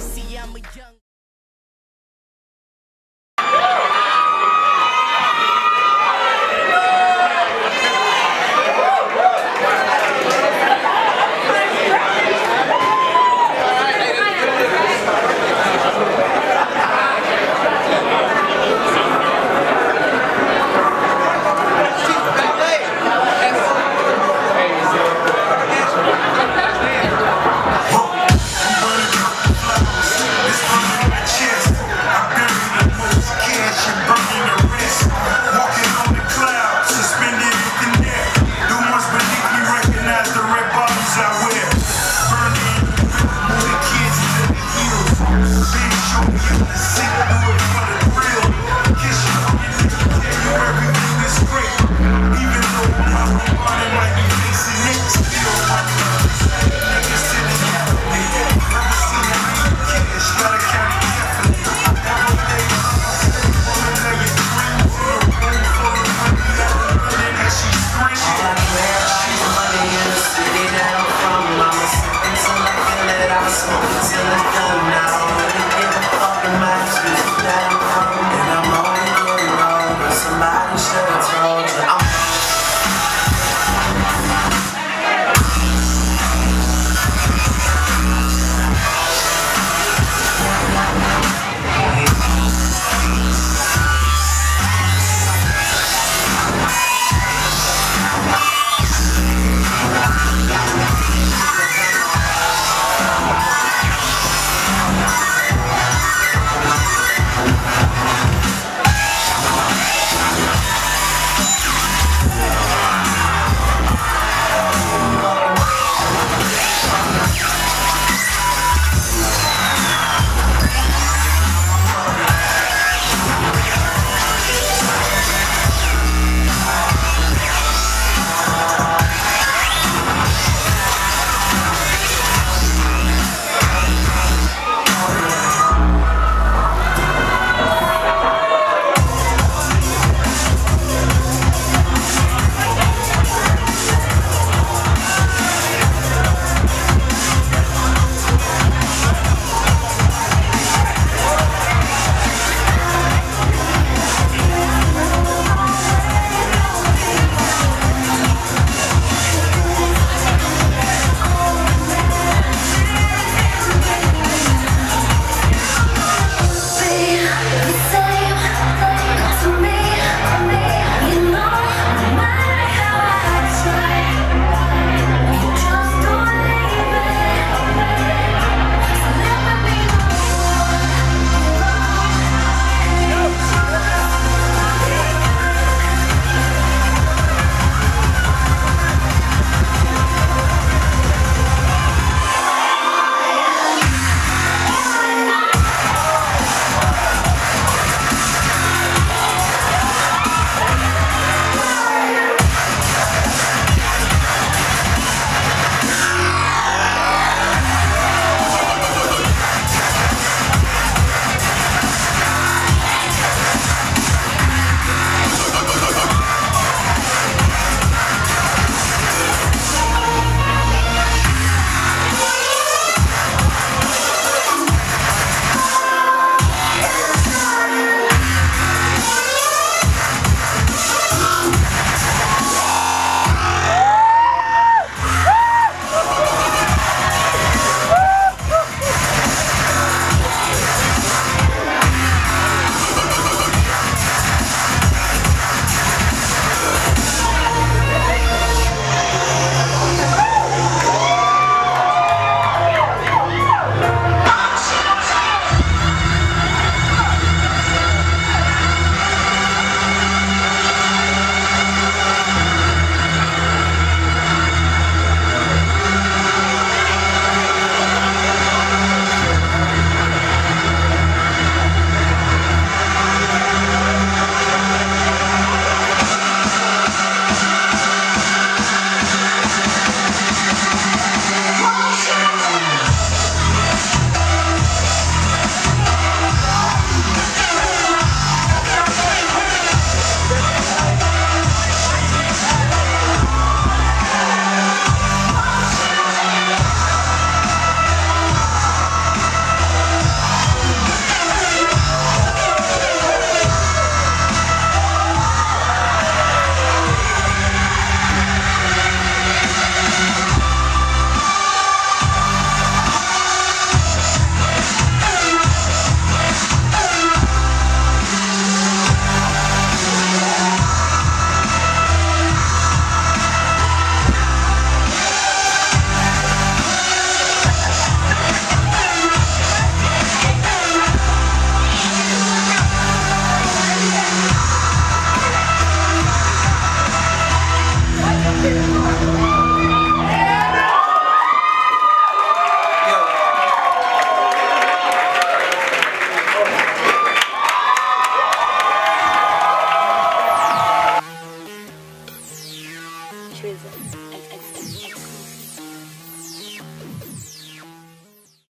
See, I'm a young. reasons.